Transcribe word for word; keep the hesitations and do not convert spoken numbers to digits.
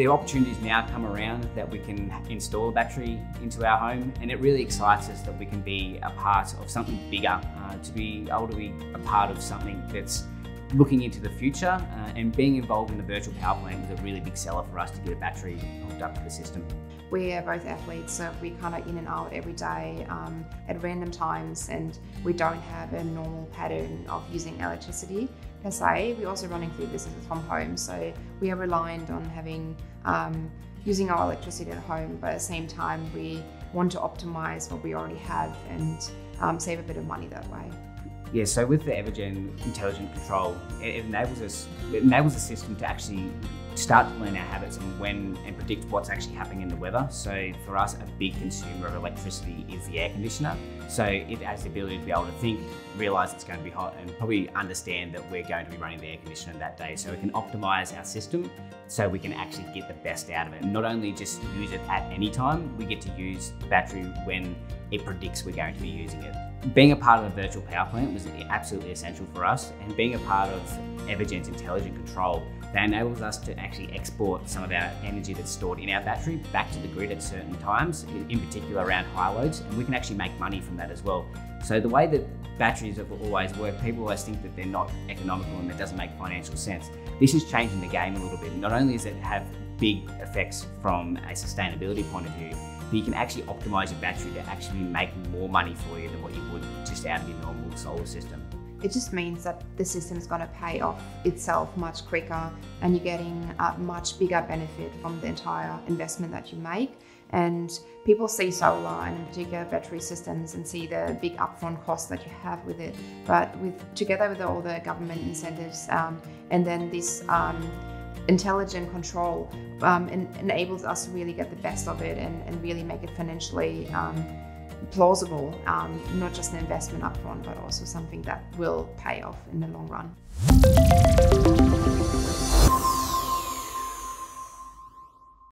the opportunities now come around that we can install a battery into our home, and it really excites us that we can be a part of something bigger, uh, to be able to be a part of something that's looking into the future, uh, and being involved in the virtual power plant was a really big seller for us to get a battery hooked up to the system. We are both athletes, so we kind of in and out every day um, at random times, and we don't have a normal pattern of using electricity per se. We're also running food businesses from home, so we are reliant on having um, using our electricity at home, but at the same time we want to optimise what we already have and um, save a bit of money that way. Yeah, so with the Evergen Intelligent Control, it enables us, it enables the system to actually start to learn our habits and when and predict what's actually happening in the weather. So for us, a big consumer of electricity is the air conditioner. So it has the ability to be able to think, realise it's going to be hot, and probably understand that we're going to be running the air conditioner that day. So we can optimise our system so we can actually get the best out of it. Not only just use it at any time, we get to use the battery when it predicts we're going to be using it. Being a part of a virtual power plant was absolutely essential for us, and being a part of Evergen's Intelligent Control, that enables us to actually export some of our energy that's stored in our battery back to the grid at certain times, in particular around high loads, and we can actually make money from that as well. So the way that batteries have always worked, people always think that they're not economical and that doesn't make financial sense. This is changing the game a little bit. Not only does it have big effects from a sustainability point of view, but you can actually optimise your battery to actually make more money for you than what you would just out of your normal solar system. It just means that the system is going to pay off itself much quicker, and you're getting a much bigger benefit from the entire investment that you make. And people see solar and in particular battery systems and see the big upfront costs that you have with it. But with together with all the government incentives um, and then this um, intelligent control um, en enables us to really get the best of it and, and really make it financially um, plausible, um, not just an investment upfront, but also something that will pay off in the long run.